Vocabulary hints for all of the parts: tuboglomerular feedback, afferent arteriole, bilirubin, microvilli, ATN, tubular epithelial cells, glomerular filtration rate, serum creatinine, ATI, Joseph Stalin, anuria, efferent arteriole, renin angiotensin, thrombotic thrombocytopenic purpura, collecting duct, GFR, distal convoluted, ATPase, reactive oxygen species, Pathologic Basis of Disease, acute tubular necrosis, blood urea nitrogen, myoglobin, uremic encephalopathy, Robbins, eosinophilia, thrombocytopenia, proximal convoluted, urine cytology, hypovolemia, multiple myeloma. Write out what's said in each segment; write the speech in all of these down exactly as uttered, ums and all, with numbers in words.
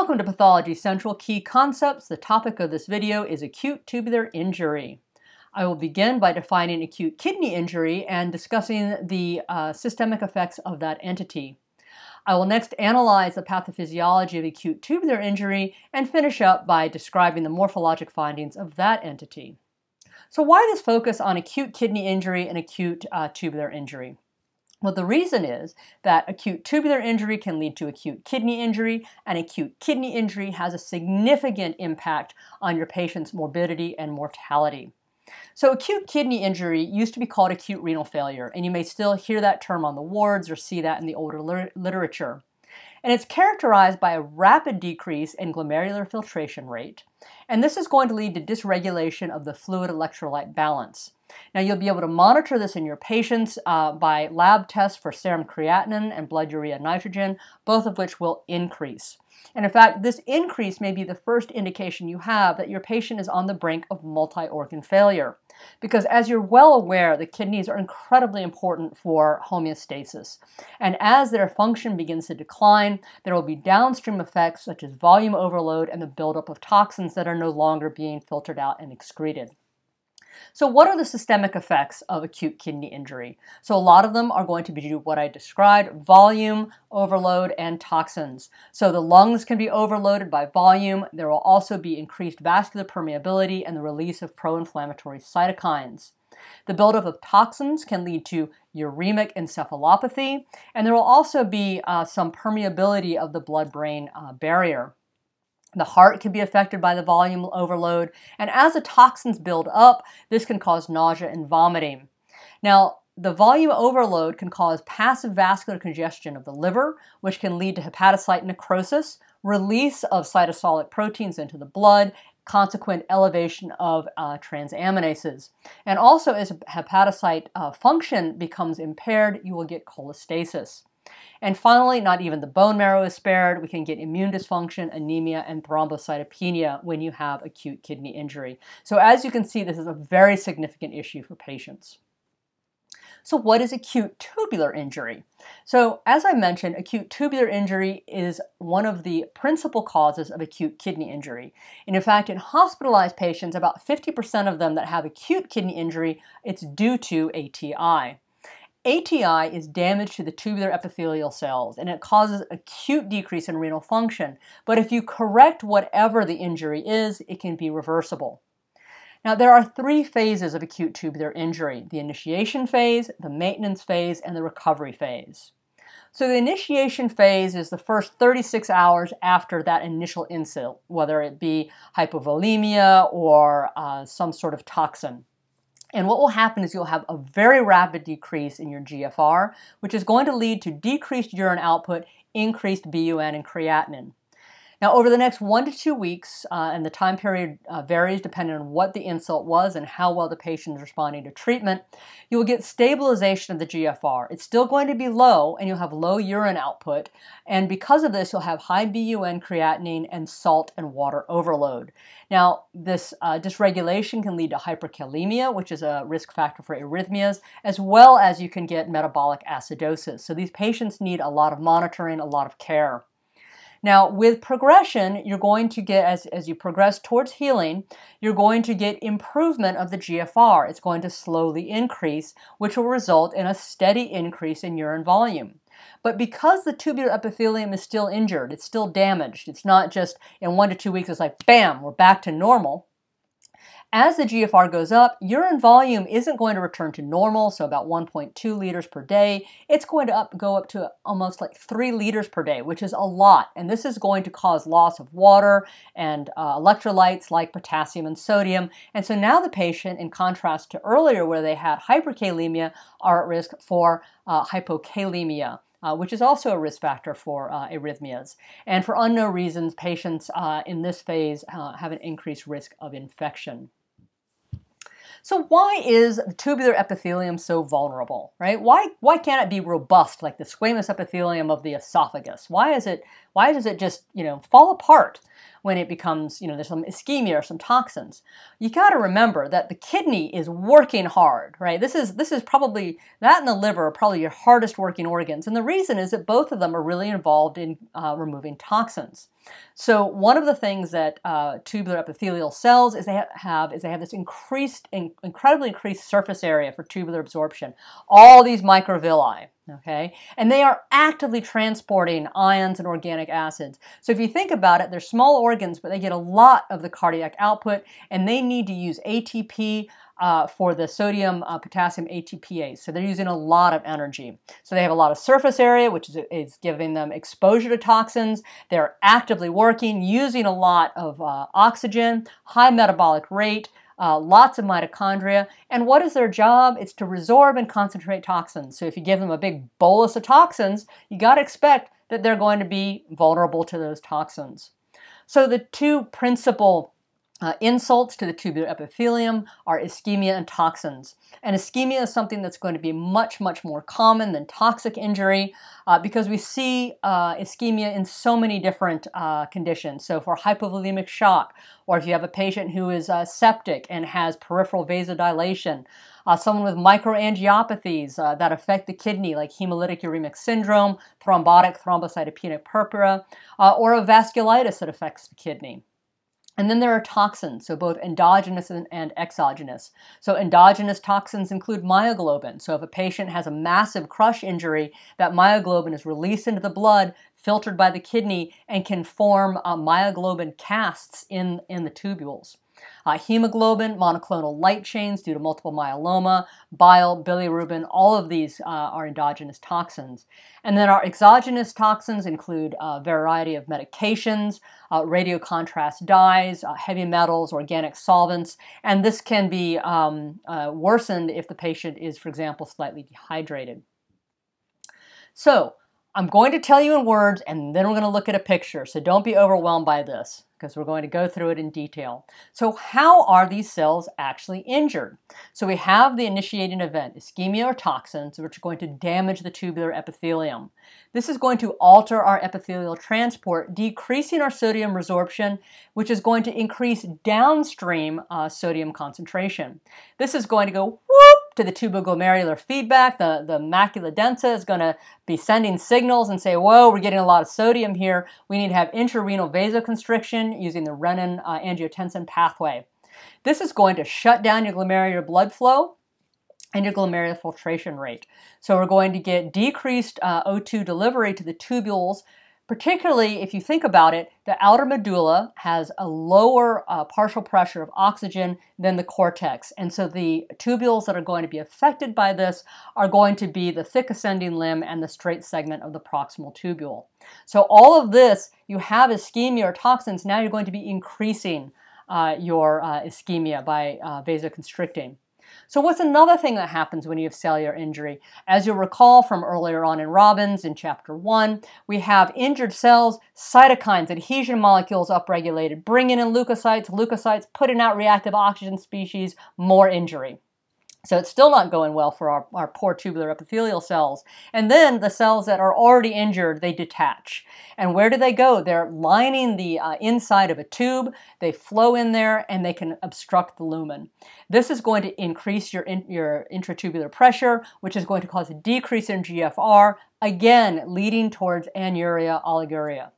Welcome to Pathology Central Key Concepts. The topic of this video is acute tubular injury. I will begin by defining acute kidney injury and discussing the uh, systemic effects of that entity. I will next analyze the pathophysiology of acute tubular injury and finish up by describing the morphologic findings of that entity. So why this focus on acute kidney injury and acute uh, tubular injury? Well, the reason is that acute tubular injury can lead to acute kidney injury, and acute kidney injury has a significant impact on your patient's morbidity and mortality. So acute kidney injury used to be called acute renal failure, and you may still hear that term on the wards or see that in the older liter- literature. And it's characterized by a rapid decrease in glomerular filtration rate, and this is going to lead to dysregulation of the fluid electrolyte balance. Now, you'll be able to monitor this in your patients uh, by lab tests for serum creatinine and blood urea nitrogen, both of which will increase. And in fact, this increase may be the first indication you have that your patient is on the brink of multi-organ failure. Because as you're well aware, the kidneys are incredibly important for homeostasis. And as their function begins to decline, there will be downstream effects such as volume overload and the buildup of toxins that are no longer being filtered out and excreted. So what are the systemic effects of acute kidney injury? So a lot of them are going to be what I described: volume, overload, and toxins. So the lungs can be overloaded by volume. There will also be increased vascular permeability and the release of pro-inflammatory cytokines. The buildup of toxins can lead to uremic encephalopathy, and there will also be uh, some permeability of the blood-brain uh, barrier. The heart can be affected by the volume overload, and as the toxins build up, this can cause nausea and vomiting. Now, the volume overload can cause passive vascular congestion of the liver, which can lead to hepatocyte necrosis, release of cytosolic proteins into the blood, consequent elevation of uh, transaminases. And also, as hepatocyte uh, function becomes impaired, you will get cholestasis. And finally, not even the bone marrow is spared. We can get immune dysfunction, anemia, and thrombocytopenia when you have acute kidney injury. So as you can see, this is a very significant issue for patients. So what is acute tubular injury? So as I mentioned, acute tubular injury is one of the principal causes of acute kidney injury. And in fact, in hospitalized patients, about fifty percent of them that have acute kidney injury, it's due to A T I. A T I is damage to the tubular epithelial cells, and it causes acute decrease in renal function. But if you correct whatever the injury is, it can be reversible. Now, there are three phases of acute tubular injury: the initiation phase, the maintenance phase, and the recovery phase. So the initiation phase is the first thirty-six hours after that initial insult, whether it be hypovolemia or uh, some sort of toxin. And what will happen is you'll have a very rapid decrease in your G F R, which is going to lead to decreased urine output, increased B U N, and creatinine. Now, over the next one to two weeks, uh, and the time period uh, varies depending on what the insult was and how well the patient is responding to treatment, you will get stabilization of the G F R. It's still going to be low, and you'll have low urine output. And because of this, you'll have high B U N, creatinine, and salt and water overload. Now, this uh, dysregulation can lead to hyperkalemia, which is a risk factor for arrhythmias, as well as you can get metabolic acidosis. So these patients need a lot of monitoring, a lot of care. Now, with progression, you're going to get, as, as you progress towards healing, you're going to get improvement of the G F R. It's going to slowly increase, which will result in a steady increase in urine volume. But because the tubular epithelium is still injured, it's still damaged, it's not just in one to two weeks, it's like, bam, we're back to normal. As the G F R goes up, urine volume isn't going to return to normal, so about one point two liters per day. It's going to up, go up to almost like three liters per day, which is a lot. And this is going to cause loss of water and uh, electrolytes like potassium and sodium. And so now the patient, in contrast to earlier where they had hyperkalemia, are at risk for uh, hypokalemia. Uh, which is also a risk factor for uh, arrhythmias. And for unknown reasons, patients uh, in this phase uh, have an increased risk of infection. So why is the tubular epithelium so vulnerable, right? Why, why can't it be robust like the squamous epithelium of the esophagus? Why is it, why does it just, you know, fall apart when it becomes, you know, there's some ischemia or some toxins? You got to remember that the kidney is working hard, right? This is, this is probably, that and the liver are probably your hardest working organs. And the reason is that both of them are really involved in uh, removing toxins. So one of the things that uh, tubular epithelial cells is they ha have is they have this increased, in incredibly increased surface area for tubular absorption. All these microvilli, okay, and they are actively transporting ions and organic acids. So if you think about it, they're small organs, but they get a lot of the cardiac output, and they need to use A T P uh, for the sodium uh, potassium A T Pase. So they're using a lot of energy. So they have a lot of surface area, which is, is giving them exposure to toxins. They're actively working, using a lot of uh, oxygen, high metabolic rate, Uh, lots of mitochondria, and what is their job? It's to resorb and concentrate toxins. So if you give them a big bolus of toxins, you got to expect that they're going to be vulnerable to those toxins. So the two principal uh, insults to the tubular epithelium are ischemia and toxins. And ischemia is something that's going to be much, much more common than toxic injury uh, because we see uh, ischemia in so many different uh, conditions. So for hypovolemic shock, or if you have a patient who is uh, septic and has peripheral vasodilation, uh, someone with microangiopathies uh, that affect the kidney, like hemolytic uremic syndrome, thrombotic thrombocytopenic purpura, uh, or a vasculitis that affects the kidney. And then there are toxins, so both endogenous and, and exogenous. So endogenous toxins include myoglobin. So if a patient has a massive crush injury, that myoglobin is released into the blood, filtered by the kidney, and can form uh, myoglobin casts in, in the tubules. Uh, hemoglobin, monoclonal light chains due to multiple myeloma, bile, bilirubin, all of these uh, are endogenous toxins. And then our exogenous toxins include a variety of medications, uh, radiocontrast dyes, uh, heavy metals, organic solvents, and this can be um, uh, worsened if the patient is, for example, slightly dehydrated. So I'm going to tell you in words, and then we're going to look at a picture, so don't be overwhelmed by this, because we're going to go through it in detail. So how are these cells actually injured? So we have the initiating event, ischemia or toxins, which are going to damage the tubular epithelium. This is going to alter our epithelial transport, decreasing our sodium resorption, which is going to increase downstream uh, sodium concentration. This is going to go whoop to the tuboglomerular feedback. The, the macula densa is going to be sending signals and say, whoa, we're getting a lot of sodium here. We need to have intrarenal vasoconstriction using the renin uh, angiotensin pathway. This is going to shut down your glomerular blood flow and your glomerular filtration rate. So we're going to get decreased uh, O two delivery to the tubules, particularly if you think about it, the outer medulla has a lower uh, partial pressure of oxygen than the cortex. And so the tubules that are going to be affected by this are going to be the thick ascending limb and the straight segment of the proximal tubule. So all of this, you have ischemia or toxins, now you're going to be increasing uh, your uh, ischemia by uh, vasoconstricting. So what's another thing that happens when you have cellular injury? As you'll recall from earlier on in Robbins in chapter one, we have injured cells, cytokines, adhesion molecules upregulated, bringing in leukocytes, leukocytes putting out reactive oxygen species, more injury. So it's still not going well for our, our poor tubular epithelial cells. And then the cells that are already injured, they detach. And where do they go? They're lining the uh, inside of a tube, they flow in there, and they can obstruct the lumen. This is going to increase your, in, your intratubular pressure, which is going to cause a decrease in G F R, again leading towards anuria, oliguria.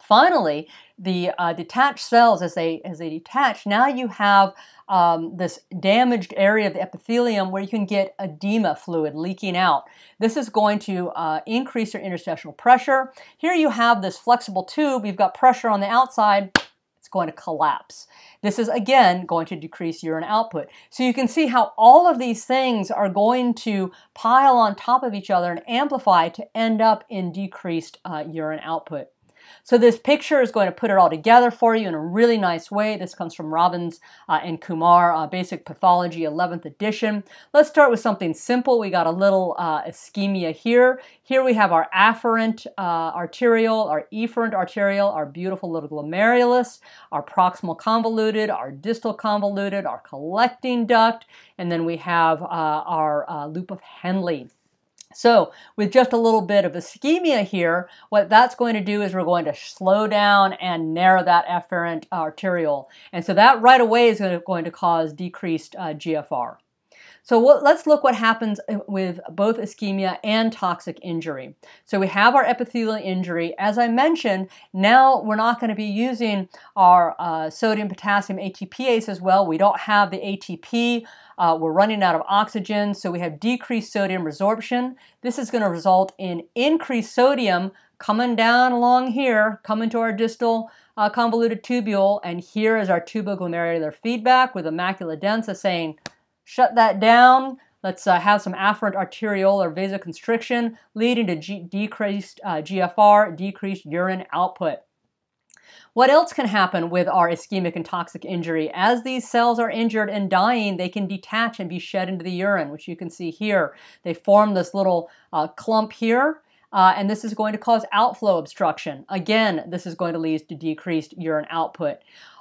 Finally, the uh, detached cells, as they, as they detach, now you have um, this damaged area of the epithelium where you can get edema fluid leaking out. This is going to uh, increase your interstitial pressure. Here you have this flexible tube. You've got pressure on the outside. It's going to collapse. This is, again, going to decrease urine output. So you can see how all of these things are going to pile on top of each other and amplify to end up in decreased uh, urine output. So this picture is going to put it all together for you in a really nice way. This comes from Robbins uh, and Kumar, uh, Basic Pathology, eleventh edition. Let's start with something simple. We got a little uh, ischemia here. Here we have our afferent uh, arteriole, our efferent arteriole, our beautiful little glomerulus, our proximal convoluted, our distal convoluted, our collecting duct, and then we have uh, our uh, loop of Henle. So with just a little bit of ischemia here, what that's going to do is we're going to slow down and narrow that efferent arteriole. And so that right away is going to, going to cause decreased uh, G F R. So what, let's look what happens with both ischemia and toxic injury. So we have our epithelial injury. As I mentioned, now we're not going to be using our uh, sodium, potassium, A T P ase as well. We don't have the A T P. Uh, we're running out of oxygen, so we have decreased sodium resorption. This is going to result in increased sodium coming down along here, coming to our distal uh, convoluted tubule, and here is our tuboglomerular feedback with the macula densa saying, shut that down. Let's uh, have some afferent arteriole or vasoconstriction, leading to G decreased uh, G F R, decreased urine output. What else can happen with our ischemic and toxic injury? As these cells are injured and dying, they can detach and be shed into the urine, which you can see here. They form this little uh, clump here. Uh, and this is going to cause outflow obstruction. Again, this is going to lead to decreased urine output.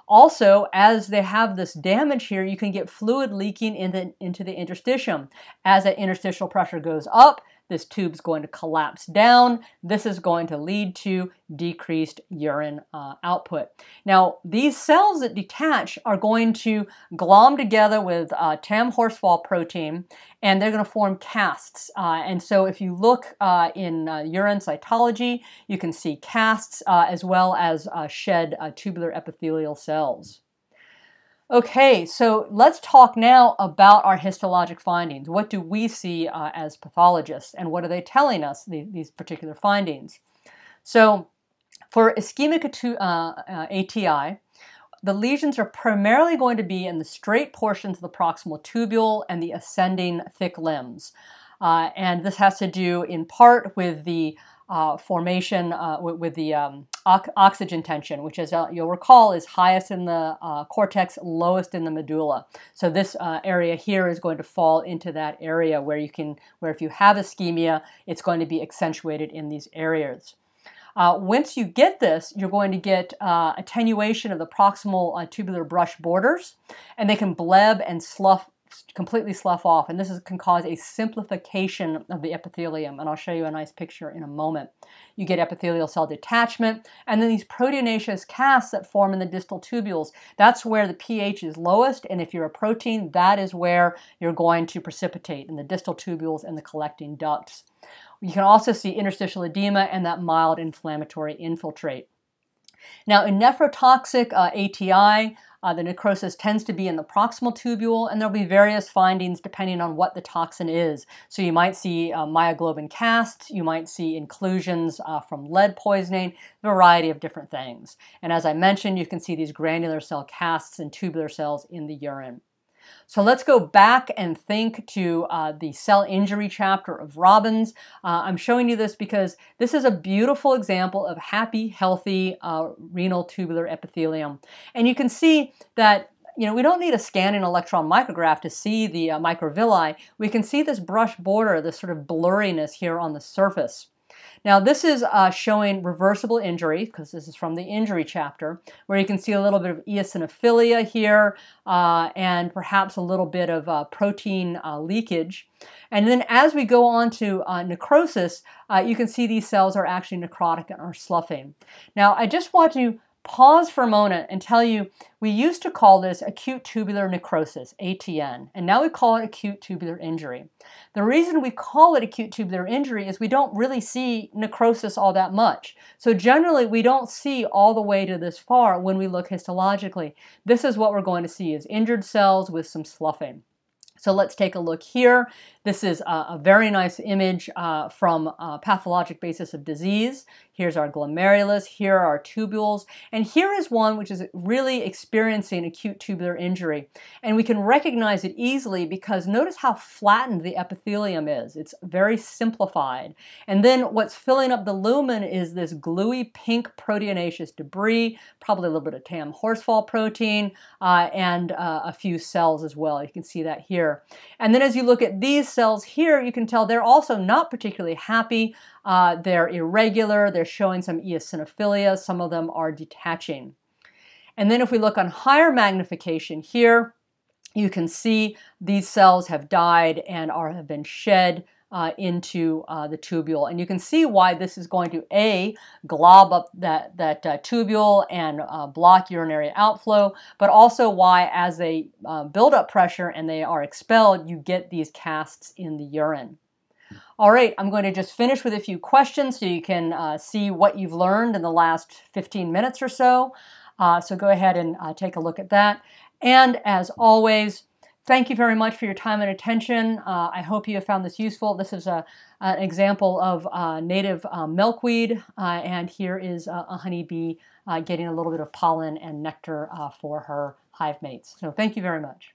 Also, as they have this damage here, you can get fluid leaking in the, into the interstitium. As that interstitial pressure goes up, this tube's going to collapse down. This is going to lead to decreased urine uh, output. Now, these cells that detach are going to glom together with uh, T A M Horsfall protein, and they're going to form casts. Uh, and so if you look uh, in uh, urine cytology, you can see casts uh, as well as uh, shed uh, tubular epithelial cells. Okay, so let's talk now about our histologic findings. What do we see uh, as pathologists, and what are they telling us, the, these particular findings? So for ischemic uh, uh, A T I, the lesions are primarily going to be in the straight portions of the proximal tubule and the ascending thick limbs. Uh, and this has to do in part with the Uh, formation uh, with the um, oxygen tension, which as uh, you'll recall is highest in the uh, cortex, lowest in the medulla. So this uh, area here is going to fall into that area where you can, where if you have ischemia, it's going to be accentuated in these areas. Uh, once you get this, you're going to get uh, attenuation of the proximal uh, tubular brush borders, and they can bleb and slough, completely slough off, and this is, can cause a simplification of the epithelium, and I'll show you a nice picture in a moment. You get epithelial cell detachment, and then these proteinaceous casts that form in the distal tubules, that's where the pH is lowest, and if you're a protein, that is where you're going to precipitate, in the distal tubules and the collecting ducts. You can also see interstitial edema and that mild inflammatory infiltrate. Now, in nephrotoxic uh, A T I, Uh, the necrosis tends to be in the proximal tubule, and there'll be various findings depending on what the toxin is. So you might see uh, myoglobin casts, you might see inclusions uh, from lead poisoning, a variety of different things. And as I mentioned, you can see these granular cell casts and tubular cells in the urine. So let's go back and think to uh, the cell injury chapter of Robbins. Uh, I'm showing you this because this is a beautiful example of happy, healthy uh, renal tubular epithelium. And you can see that, you know, we don't need a scanning electron micrograph to see the uh, microvilli. We can see this brush border, this sort of blurriness here on the surface. Now this is uh, showing reversible injury, because this is from the injury chapter, where you can see a little bit of eosinophilia here uh, and perhaps a little bit of uh, protein uh, leakage. And then as we go on to uh, necrosis, uh, you can see these cells are actually necrotic and are sloughing. Now I just want to pause for a moment and tell you, we used to call this acute tubular necrosis, A T N, and now we call it acute tubular injury. The reason we call it acute tubular injury is we don't really see necrosis all that much. So generally, we don't see all the way to this far when we look histologically. This is what we're going to see, is injured cells with some sloughing. So let's take a look here. This is a, a very nice image uh, from uh, Pathologic Basis of Disease. Here's our glomerulus, here are our tubules, and here is one which is really experiencing acute tubular injury. And we can recognize it easily because notice how flattened the epithelium is. It's very simplified. And then what's filling up the lumen is this gluey pink proteinaceous debris, probably a little bit of T A M Horsfall protein, uh, and uh, a few cells as well. You can see that here. And then as you look at these cells here, you can tell they're also not particularly happy. Uh, they're irregular, they're showing some eosinophilia, some of them are detaching. And then if we look on higher magnification here, you can see these cells have died and are, have been shed uh, into uh, the tubule. And you can see why this is going to, A, glob up that, that uh, tubule and uh, block urinary outflow, but also why as they uh, build up pressure and they are expelled, you get these casts in the urine. All right, I'm going to just finish with a few questions so you can uh, see what you've learned in the last fifteen minutes or so. Uh, so go ahead and uh, take a look at that. And as always, thank you very much for your time and attention. Uh, I hope you have found this useful. This is a, an example of uh, native uh, milkweed, uh, and here is a, a honeybee uh, getting a little bit of pollen and nectar uh, for her hive mates. So thank you very much.